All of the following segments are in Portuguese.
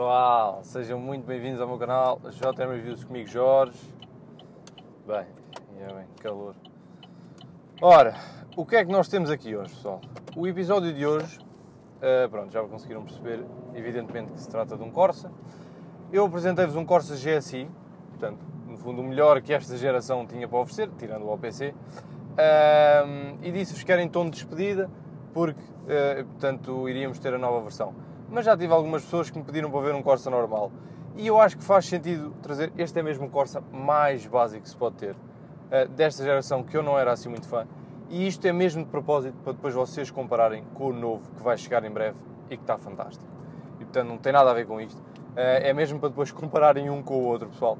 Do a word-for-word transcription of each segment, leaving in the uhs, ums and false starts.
pessoal, sejam muito bem-vindos ao meu canal J M Reviews, comigo Jorge. Bem, é bem, calor. Ora, o que é que nós temos aqui hoje, pessoal? O episódio de hoje, uh, pronto, já conseguiram perceber, evidentemente, que se trata de um Corsa. Eu apresentei-vos um Corsa G S I, portanto, no fundo, o melhor que esta geração tinha para oferecer, tirando o O P C, uh, e disse-vos que era em tom de despedida, porque, uh, portanto, iríamos ter a nova versão. Mas já tive algumas pessoas que me pediram para ver um Corsa normal. E eu acho que faz sentido trazer, este é mesmo o Corsa mais básico que se pode ter, uh, desta geração, que eu não era assim muito fã. E isto é mesmo de propósito para depois vocês compararem com o novo, que vai chegar em breve e que está fantástico. E portanto não tem nada a ver com isto, uh, é mesmo para depois compararem um com o outro, pessoal.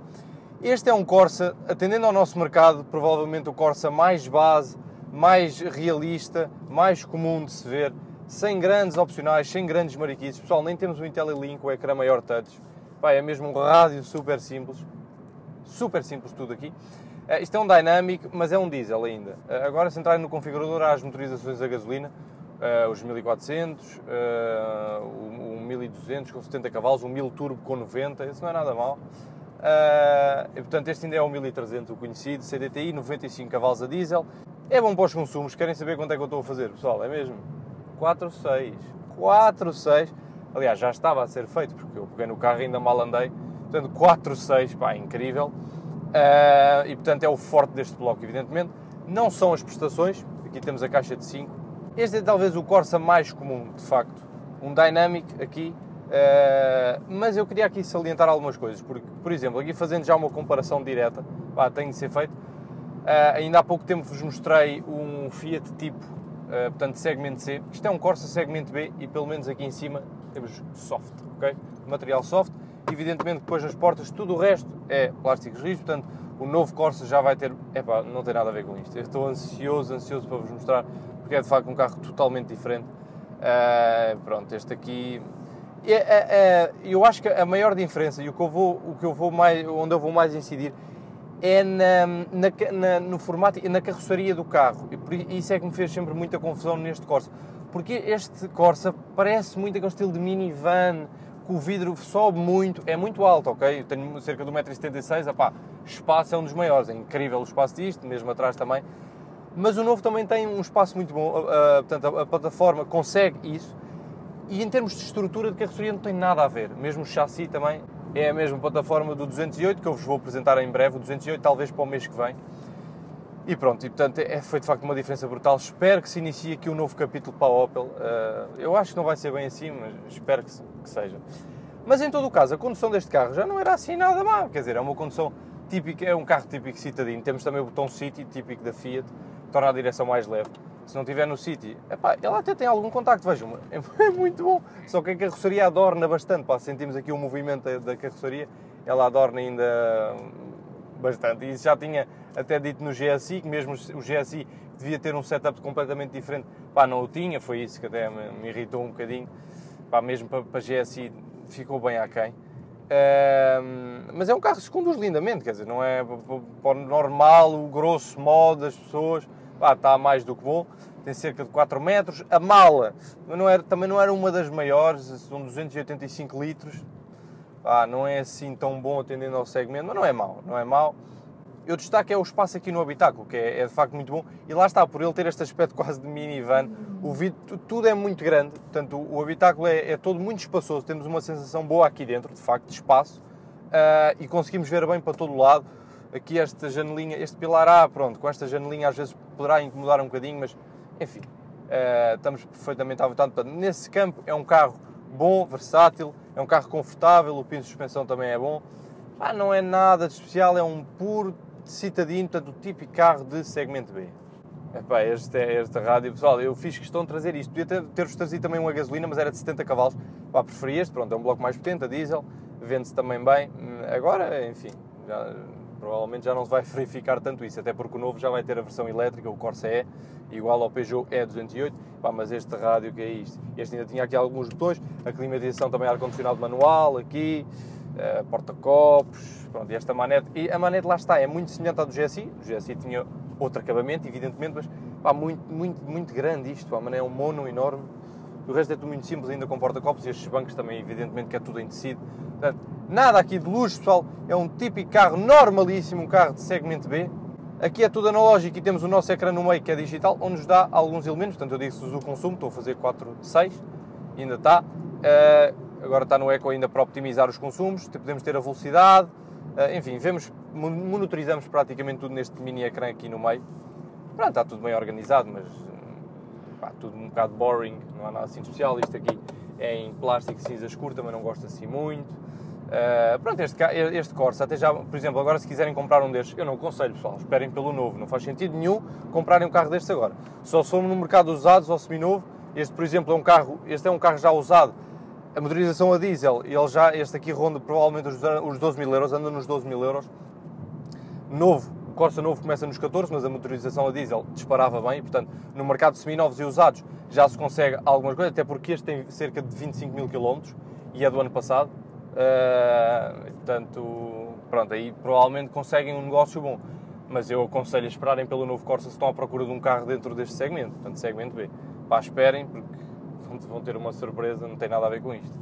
Este é um Corsa, atendendo ao nosso mercado, provavelmente o Corsa mais base, mais realista, mais comum de se ver. Sem grandes opcionais, sem grandes mariquices. Pessoal, nem temos o IntelliLink, o ecrã maior touch. Pai, é mesmo um rádio super simples. Super simples tudo aqui. Uh, isto é um Dynamic, mas é um diesel ainda. Uh, agora, se entrarem no configurador, há as motorizações a gasolina. Uh, os mil e quatrocentos, uh, o, o mil e duzentos com setenta cavalos, o mil turbo com noventa. Isso não é nada mal. Uh, e, portanto, este ainda é o mil e trezentos, o conhecido. C D T I, noventa e cinco cavalos a diesel. É bom para os consumos. Querem saber quanto é que eu estou a fazer, pessoal? É mesmo? quatro vírgula seis, quatro vírgula seis, aliás, já estava a ser feito, porque eu peguei no carro e ainda mal andei, portanto, quatro vírgula seis, pá, incrível, uh, e portanto é o forte deste bloco, evidentemente, não são as prestações, aqui temos a caixa de cinco, este é talvez o Corsa mais comum, de facto, um Dynamic aqui, uh, mas eu queria aqui salientar algumas coisas, porque, por exemplo, aqui fazendo já uma comparação direta, pá, tem de ser feito, uh, ainda há pouco tempo vos mostrei um Fiat Tipo, Uh, portanto, segmento C. Isto é um Corsa segmento B e pelo menos aqui em cima temos soft, ok? Material soft. Evidentemente depois nas portas tudo o resto é plásticos rígidos, portanto o novo Corsa já vai ter... Epá, não tem nada a ver com isto. Eu estou ansioso, ansioso para vos mostrar, porque é de facto um carro totalmente diferente. Uh, pronto, este aqui... É, é, é, eu acho que a maior diferença e o que eu vou, o que eu vou mais, onde eu vou mais incidir é na, na, na, no formato e na carroceria do carro, e por isso é que me fez sempre muita confusão neste Corsa, porque este Corsa parece muito aquele estilo de minivan, que o vidro sobe muito, é muito alto, ok? Eu tenho cerca de um metro e setenta e seis, apá, espaço é um dos maiores, é incrível o espaço disto, mesmo atrás também, mas o novo também tem um espaço muito bom, uh, portanto a, a plataforma consegue isso, e em termos de estrutura de carroceria não tem nada a ver, mesmo o chassi também. É a mesma plataforma do duzentos e oito, que eu vos vou apresentar em breve, o duzentos e oito talvez para o mês que vem. E pronto, e portanto é, foi de facto uma diferença brutal. Espero que se inicie aqui um novo capítulo para a Opel. Uh, eu acho que não vai ser bem assim, mas espero que, que seja. Mas em todo o caso, a condução deste carro já não era assim nada má. Quer dizer, é uma condução típica, é um carro típico citadino. Temos também o botão City, típico da Fiat, que torna a direção mais leve. Se não tiver no City, epá, ela até tem algum contacto, vejam, é muito bom, só que a carroceria adorna bastante, pá, sentimos aqui o movimento da, da carroceria, ela adorna ainda bastante, e isso já tinha até dito no G S I, que mesmo o G S I devia ter um setup completamente diferente, pá, não o tinha, foi isso que até me, me irritou um bocadinho, pá, mesmo para, para G S I ficou bem aquém. Uh, mas é um carro que se conduz lindamente, quer dizer, não é para o normal, o grosso modo das pessoas. Ah, está mais do que bom, tem cerca de quatro metros, a mala não era, também não era uma das maiores, são duzentos e oitenta e cinco litros, ah, não é assim tão bom atendendo ao segmento, mas não é mau, não é mau. Eu destaco é o espaço aqui no habitáculo, que é, é de facto muito bom, e lá está, por ele ter este aspecto quase de minivan, o vidro, tudo é muito grande, portanto o habitáculo é, é todo muito espaçoso, temos uma sensação boa aqui dentro, de facto, de espaço, ah, e conseguimos ver bem para todo o lado. Aqui esta janelinha, este pilar A, pronto, com esta janelinha às vezes poderá incomodar um bocadinho, mas enfim, uh, estamos perfeitamente à vontade. Portanto, nesse campo é um carro bom, versátil, é um carro confortável, o pino de suspensão também é bom. Ah, não é nada de especial, é um puro citadino, portanto, o típico carro de segmento B. Epá, este é este rádio, pessoal, eu fiz questão de trazer isto, podia ter-vos trazido também uma gasolina, mas era de setenta cavalos, pá, preferi este, pronto, é um bloco mais potente, a diesel, vende-se também bem, agora, enfim, já... Provavelmente já não se vai verificar tanto isso, até porque o novo já vai ter a versão elétrica, o Corsa E, igual ao Peugeot E duzentos e oito, pá, mas este rádio que é isto? Este ainda tinha aqui alguns botões, a climatização também ar-condicionado manual, aqui, uh, porta-copos, pronto, e esta manete, e a manete lá está, é muito semelhante à do G S I, o G S I tinha outro acabamento, evidentemente, mas pá, muito, muito, muito grande isto, pá, mas é um mono enorme, o resto é tudo muito simples, ainda com porta-copos, e estes bancos também, evidentemente, que é tudo em tecido. Portanto, nada aqui de luxo, pessoal, é um típico carro normalíssimo, um carro de segmento B. Aqui é tudo analógico e temos o nosso ecrã no meio que é digital, onde nos dá alguns elementos. Portanto, eu disse-vos o consumo, estou a fazer quatro, seis, ainda está. Uh, agora está no eco ainda para optimizar os consumos, podemos ter a velocidade, uh, enfim, vemos, monitorizamos praticamente tudo neste mini ecrã aqui no meio. Pronto, está tudo bem organizado, mas pá, tudo um bocado boring, não há nada assim de especial. Isto aqui é em plástico cinza escuro, também não gosto assim muito. Uh, pronto, este, este Corsa, até já, por exemplo, agora se quiserem comprar um destes, eu não aconselho, pessoal, esperem pelo novo, não faz sentido nenhum comprarem um carro destes agora. Só se for no mercado usados ou seminovo. Este, por exemplo, é um carro, este é um carro já usado, a motorização a diesel, ele já, este aqui ronda provavelmente os doze mil euros, anda nos doze mil euros. Novo, o Corsa novo começa nos catorze, mas a motorização a diesel disparava bem, e, portanto, no mercado de seminovos e usados já se consegue algumas coisas, até porque este tem cerca de vinte e cinco mil quilómetros e é do ano passado. Uh, portanto, pronto, aí provavelmente conseguem um negócio bom, mas eu aconselho a esperarem pelo novo Corsa se estão à procura de um carro dentro deste segmento, portanto segmento B. Pá, esperem, porque vão ter uma surpresa, não tem nada a ver com isto.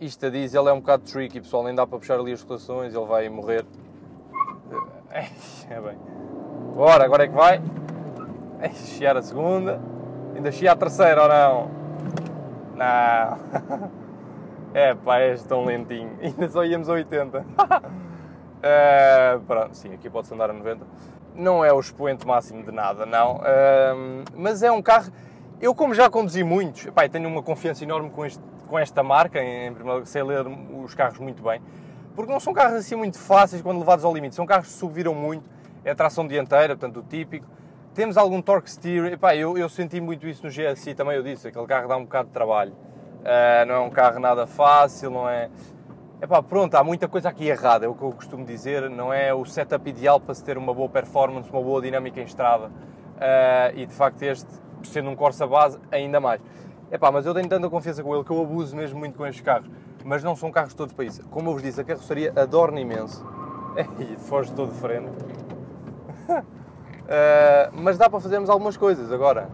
Isto a diesel é um bocado tricky, pessoal, nem dá para puxar ali as rotações, ele vai morrer. É bem. Bora, agora é que vai. Chiar a segunda, ainda chiar a terceira ou não? Não! É pá, és tão lentinho, ainda só íamos a oitenta. Uh, pronto, sim, aqui pode-se andar a noventa. Não é o expoente máximo de nada, não. Uh, mas é um carro, eu como já conduzi muitos, epá, tenho uma confiança enorme com, este, com esta marca, em primeiro lugar, sei ler os carros muito bem, porque não são carros assim muito fáceis quando levados ao limite, são carros que subviram muito, é tração dianteira, portanto o típico. Temos algum torque steering, epá, eu, eu senti muito isso no G S I também, eu disse, aquele carro dá um bocado de trabalho, uh, não é um carro nada fácil, não é... Epá, pronto, há muita coisa aqui errada, é o que eu costumo dizer, não é o setup ideal para se ter uma boa performance, uma boa dinâmica em estrada, uh, e de facto este, sendo um Corsa base, ainda mais. Epá, mas eu tenho tanta confiança com ele que eu abuso mesmo muito com estes carros, mas não são carros todos para isso. Como eu vos disse, a carroceria adorna imenso, e foge todo de frente. Uh, mas dá para fazermos algumas coisas agora.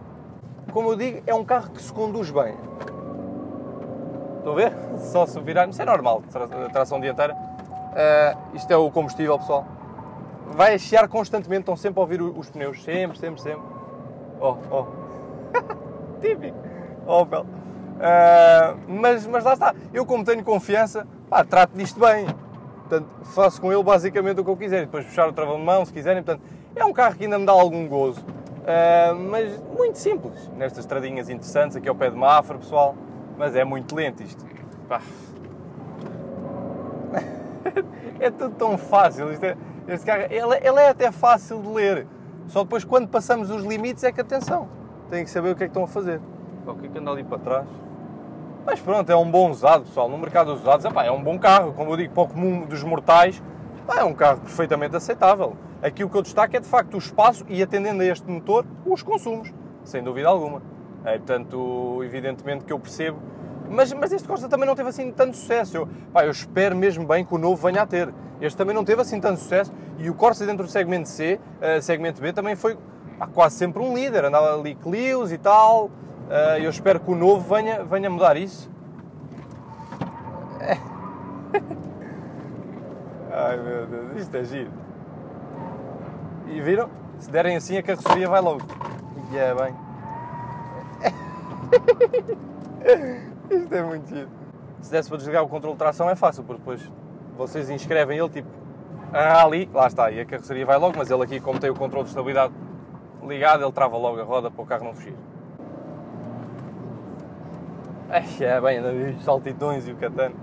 Como eu digo, é um carro que se conduz bem. Estão a ver? Só se virarmos, isso é normal, tra tração dianteira. Uh, isto é o combustível, pessoal. Vai chiar constantemente, estão sempre a ouvir os pneus. Sempre, sempre, sempre. Oh, oh. Típico. Opel. Uh, mas, mas lá está. Eu, como tenho confiança, pá, trato disto bem. Portanto, faço com ele basicamente o que eu quiser. Depois puxar o travão de mão, se quiserem, portanto... É um carro que ainda me dá algum gozo, uh, mas muito simples, nestas estradinhas interessantes, aqui ao pé de Mafra, pessoal, mas é muito lento isto. Pá. É tudo tão fácil, isto é, este carro, ele, ele é até fácil de ler, só depois quando passamos os limites é que, atenção, têm que saber o que é que estão a fazer. O que é que anda ali para trás? Mas pronto, é um bom usado, pessoal, no mercado dos usados, epá, é um bom carro, como eu digo, para o comum dos mortais, epá, é um carro perfeitamente aceitável. Aqui o que eu destaco é, de facto, o espaço e, atendendo a este motor, os consumos, sem dúvida alguma. É, portanto, evidentemente que eu percebo. Mas, mas este Corsa também não teve assim tanto sucesso. Eu, pá, eu espero mesmo bem que o novo venha a ter. Este também não teve assim tanto sucesso. E o Corsa dentro do segmento C, uh, segmento B, também foi pá, quase sempre um líder. Andava ali Clios e tal. Uh, eu espero que o novo venha, venha mudar isso. É. Ai, meu Deus, isto é giro. E viram? Se derem assim, a carroceria vai logo. E é bem. Isto é muito giro. Se desse para desligar o controle de tração é fácil, porque depois vocês inscrevem ele, tipo, ah, ali, lá está, e a carroceria vai logo, mas ele aqui, como tem o controle de estabilidade ligado, ele trava logo a roda para o carro não fugir. E é bem, ainda vi os saltitões e o catano.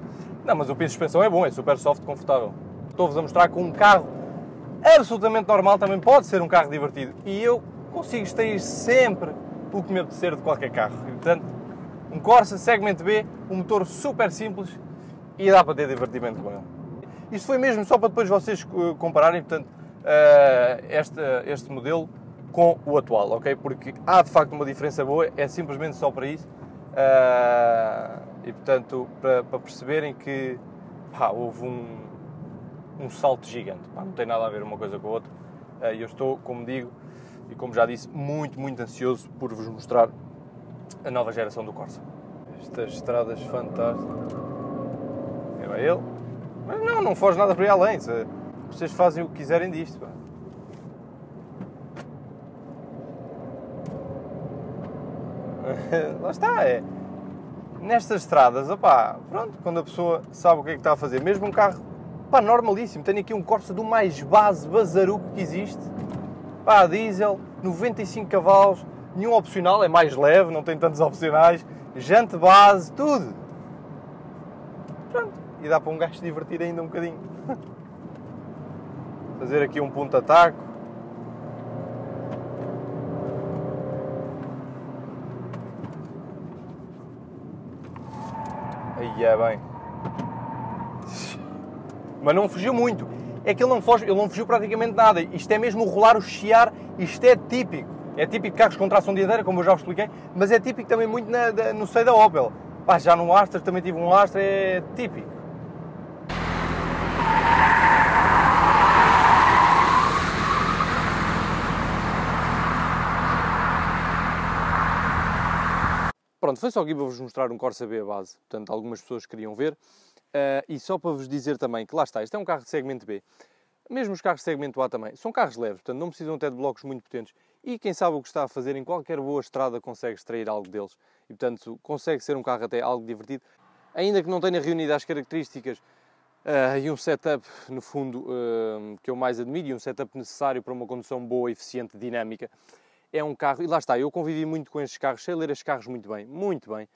Não, mas o piso de suspensão é bom, é super soft, confortável. Estou-vos a mostrar com um carro absolutamente normal, também pode ser um carro divertido. E eu consigo extrair sempre o que me apetecer de qualquer carro. E, portanto, um Corsa segmento B, um motor super simples e dá para ter divertimento com ele. Isto foi mesmo só para depois vocês compararem, portanto, este, este modelo com o atual, ok? Porque há de facto uma diferença boa, é simplesmente só para isso. E, portanto, para, para perceberem que pá, houve um... um salto gigante. Pá, não tem nada a ver uma coisa com a outra. E eu estou, como digo, e como já disse, muito, muito ansioso por vos mostrar a nova geração do Corsa. Estas estradas fantásticas. É bem ele. Mas não, não foge nada para ir além. Vocês fazem o que quiserem disto. Pá. Lá está, é. Nestas estradas, opá, pronto, quando a pessoa sabe o que é que está a fazer, mesmo um carro, pá, normalíssimo, tenho aqui um Corsa do mais base bazaruco que existe, pá, diesel, noventa e cinco cavalos, nenhum opcional, é mais leve, não tem tantos opcionais, jante base, tudo. Pronto, e dá para um gajo se divertir ainda um bocadinho. Fazer aqui um ponto de ataque. Aí é bem. Mas não fugiu muito. É que ele não fugiu, ele não fugiu praticamente nada. Isto é mesmo o rolar, o chiar. Isto é típico. É típico de carros com tração dianteira, como eu já vos expliquei. Mas é típico também muito na, da, no seio da Opel. Pá, já no Astra, também tive um Astra, é típico. Pronto, foi só aqui para vos mostrar um Corsa B a base, portanto algumas pessoas queriam ver, uh, e só para vos dizer também que lá está, este é um carro de segmento B, mesmo os carros de segmento A também, são carros leves, portanto não precisam até de blocos muito potentes, e quem sabe o que está a fazer em qualquer boa estrada consegue extrair algo deles, e portanto consegue ser um carro até algo divertido, ainda que não tenha reunido as características uh, e um setup no fundo uh, que eu mais admiro, e um setup necessário para uma condução boa, eficiente, dinâmica. É um carro, e lá está, eu convivi muito com estes carros, sei ler estes carros muito bem, muito bem, uh,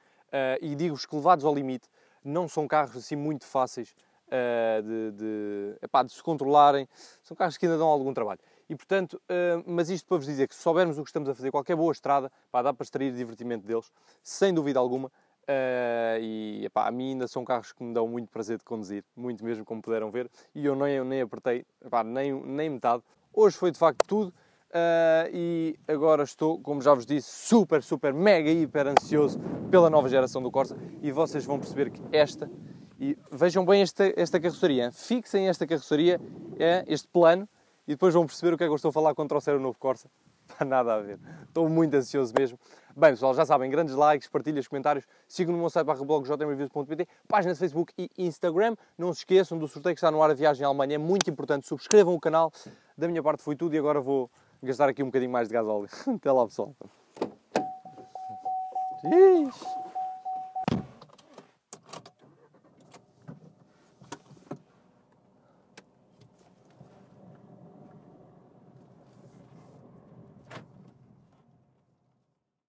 e digo-vos que levados ao limite, não são carros assim muito fáceis uh, de, de, epá, de se controlarem, são carros que ainda dão algum trabalho. E portanto, uh, mas isto para vos dizer que se soubermos o que estamos a fazer, qualquer boa estrada, epá, dá para extrair o divertimento deles, sem dúvida alguma, uh, e epá, a mim ainda são carros que me dão muito prazer de conduzir, muito mesmo, como puderam ver, e eu nem, eu nem apertei, epá, nem, nem metade. Hoje foi de facto tudo. Uh, e agora estou, como já vos disse, super, super, mega, hiper ansioso pela nova geração do Corsa, e vocês vão perceber que esta, e vejam bem esta, esta carroceria, fixem esta carroceria, é, este plano, e depois vão perceber o que é que eu estou a falar quando trouxer o novo Corsa. Pá, nada a ver, estou muito ansioso mesmo. Bem pessoal, já sabem, grandes likes, partilhas, comentários, sigam no meu site barra blog j m reviews ponto p t, página de Facebook e Instagram, não se esqueçam do sorteio que está no ar, a viagem à Alemanha, é muito importante, subscrevam o canal. Da minha parte foi tudo, e agora vou gastar aqui um bocadinho mais de gasóleo. Até lá, pessoal.